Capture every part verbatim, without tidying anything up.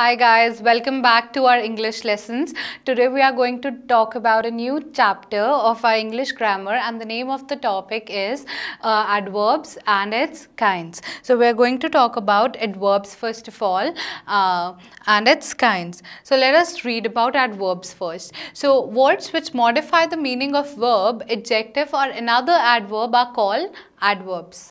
Hi guys, welcome back to our English lessons. Today we are going to talk about a new chapter of our English grammar, and the name of the topic is uh, adverbs and its kinds. So we are going to talk about adverbs first of all uh, and its kinds. So let us read about adverbs first. So words which modify the meaning of verb, adjective or another adverb are called adverbs.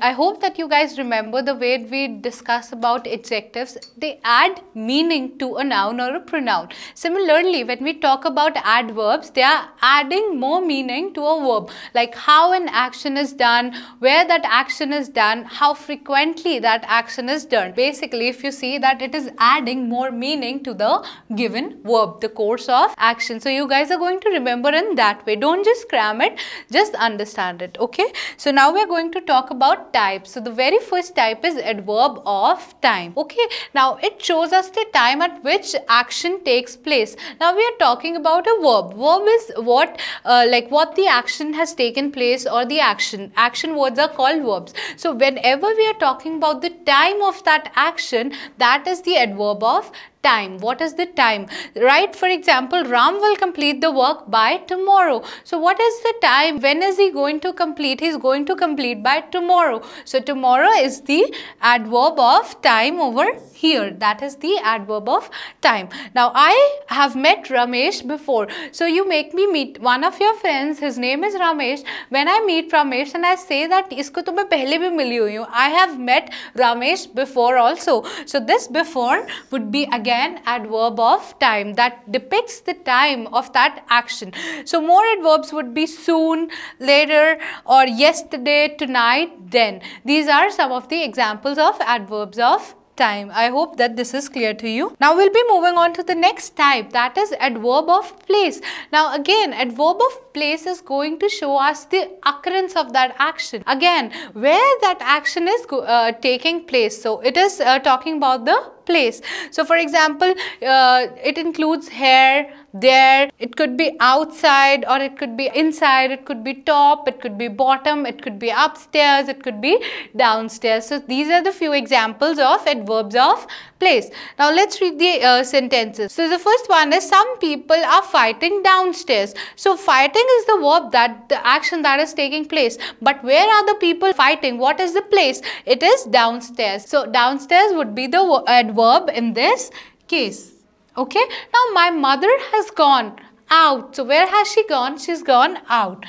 I hope that you guys remember the way we discuss about adjectives. They add meaning to a noun or a pronoun. Similarly, when we talk about adverbs, they are adding more meaning to a verb, like how an action is done, where that action is done, how frequently that action is done. Basically, if you see that it is adding more meaning to the given verb, the course of action. So you guys are going to remember in that way. Don't just cram it, just understand it, okay? So now we're going to talk about type. So the very first type is adverb of time. Okay, now it shows us the time at which action takes place. Now we are talking about a verb. Verb is what uh, like what the action has taken place, or the action. Action words are called verbs. So whenever we are talking about the time of that action, that is the adverb of time. What is the time? Right? For example, Ram will complete the work by tomorrow. So what is the time? When is he going to complete? He's going to complete by tomorrow. So tomorrow is the adverb of time over here. That is the adverb of time. Now I have met Ramesh before. So you make me meet one of your friends. His name is Ramesh. When I meet Ramesh and I say that isko to main pehle bhi mili hui hu. I have met Ramesh before also. So this before would be again Again, adverb of time that depicts the time of that action. So more adverbs would be soon, later, or yesterday, tonight, then. These are some of the examples of adverbs of time. I hope that this is clear to you. Now we'll be moving on to the next type, that is adverb of place. Now again, adverb of place is going to show us the occurrence of that action. Again, where that action is uh, taking place. So it is uh, talking about the place. So for example, uh, it includes here, there, it could be outside or it could be inside, it could be top, it could be bottom, it could be upstairs, it could be downstairs. So these are the few examples of adverbs of place. Now let's read the uh, sentences. So the first one is, some people are fighting downstairs. So fighting is the verb, that the action that is taking place. But where are the people fighting? What is the place? It is downstairs. So downstairs would be the adverb in this case. Okay. Now my mother has gone out. So where has she gone? She's gone out.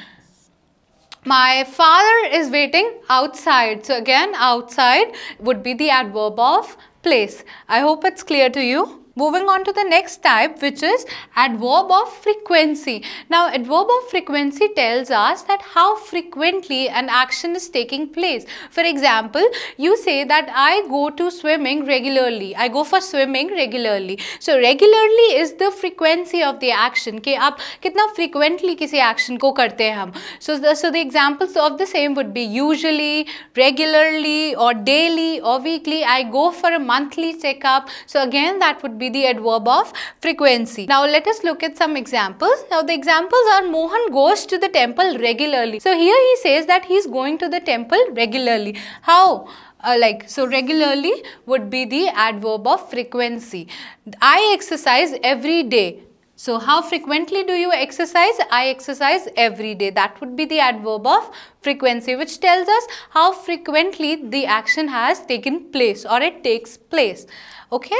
My father is waiting outside. So again, outside would be the adverb of place. I hope it's clear to you. Moving on to the next type, which is adverb of frequency. Now, adverb of frequency tells us that how frequently an action is taking place. For example, you say that I go to swimming regularly. I go for swimming regularly. So, regularly is the frequency of the action. Ke aap kitna frequently kisi action ko karte hai hum. So, the, so the examples of the same would be usually, regularly, or daily, or weekly. I go for a monthly checkup. So, again, that would be the adverb of frequency. Now let us look at some examples. Now the examples are, Mohan goes to the temple regularly. So here he says that he is going to the temple regularly. How? Uh, like, so regularly would be the adverb of frequency. I exercise every day. So how frequently do you exercise? I exercise every day. That would be the adverb of frequency, which tells us how frequently the action has taken place or it takes place. Okay?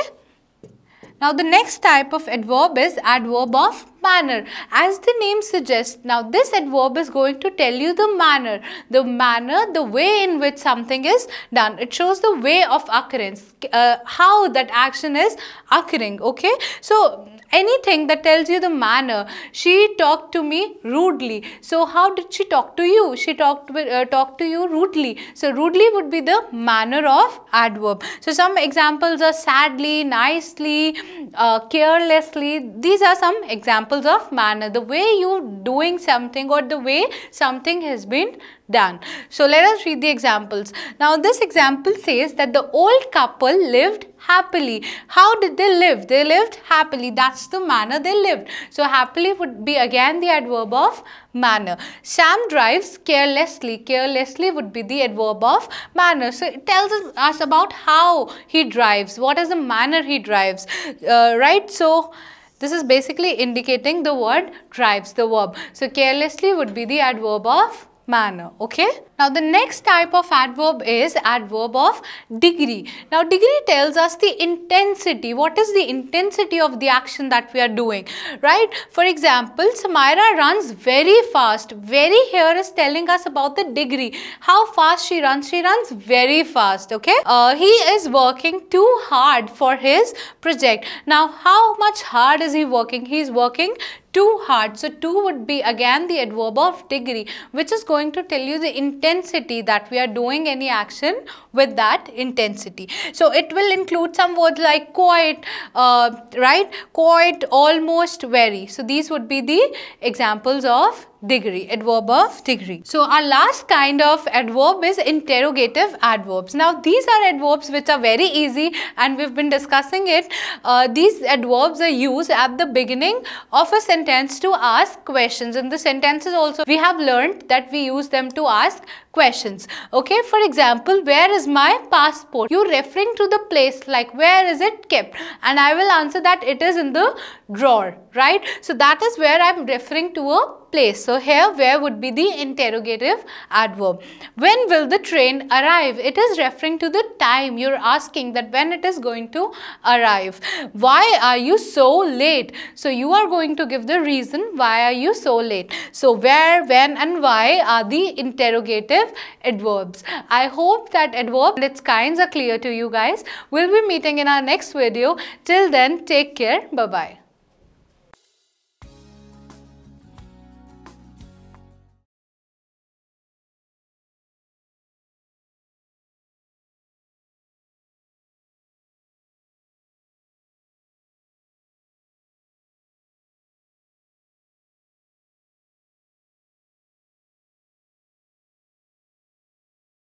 Now the next type of adverb is adverb of manner. As the name suggests, now this adverb is going to tell you the manner. The manner, the way in which something is done. It shows the way of occurrence, uh, how that action is occurring, okay? So anything that tells you the manner. She talked to me rudely. So how did she talk to you? She talked, uh, talked to you rudely. So rudely would be the manner of adverb. So some examples are sadly, nicely, uh, carelessly. These are some examples examples of manner, the way you doing something or the way something has been done. So let us read the examples. Now this example says that the old couple lived happily. How did they live? They lived happily. That's the manner they lived. So happily would be again the adverb of manner. Sam drives carelessly. Carelessly would be the adverb of manner. So it tells us about how he drives. What is the manner he drives? Uh, right? So this is basically indicating the word drives, the verb. So carelessly would be the adverb of manner. Okay. Now the next type of adverb is adverb of degree. Now degree tells us the intensity. What is the intensity of the action that we are doing, right? For example, Samaira runs very fast. Very here is telling us about the degree. How fast she runs? She runs very fast, okay? Uh, he is working too hard for his project. Now how much hard is he working? He is working too hard. So too would be again the adverb of degree, which is going to tell you the intensity. Intensity that we are doing any action with that intensity. So it will include some words like quite, uh, right? Quite, almost, very. So these would be the examples of degree, adverb of degree. So our last kind of adverb is interrogative adverbs. Now these are adverbs which are very easy and we've been discussing it. Uh, these adverbs are used at the beginning of a sentence to ask questions. In the sentences also we have learned that we use them to ask questions. Okay, for example, where is my passport? You're referring to the place like where is it kept? And I will answer that it is in the drawer, right? So that is where I'm referring to a place. So here where would be the interrogative adverb. When will the train arrive? It is referring to the time. You're asking that when it is going to arrive. Why are you so late? So you are going to give the reason why are you so late. So where, when and why are the interrogative adverbs. I hope that adverb and its kinds are clear to you guys. We'll be meeting in our next video. Till then, take care. Bye-bye.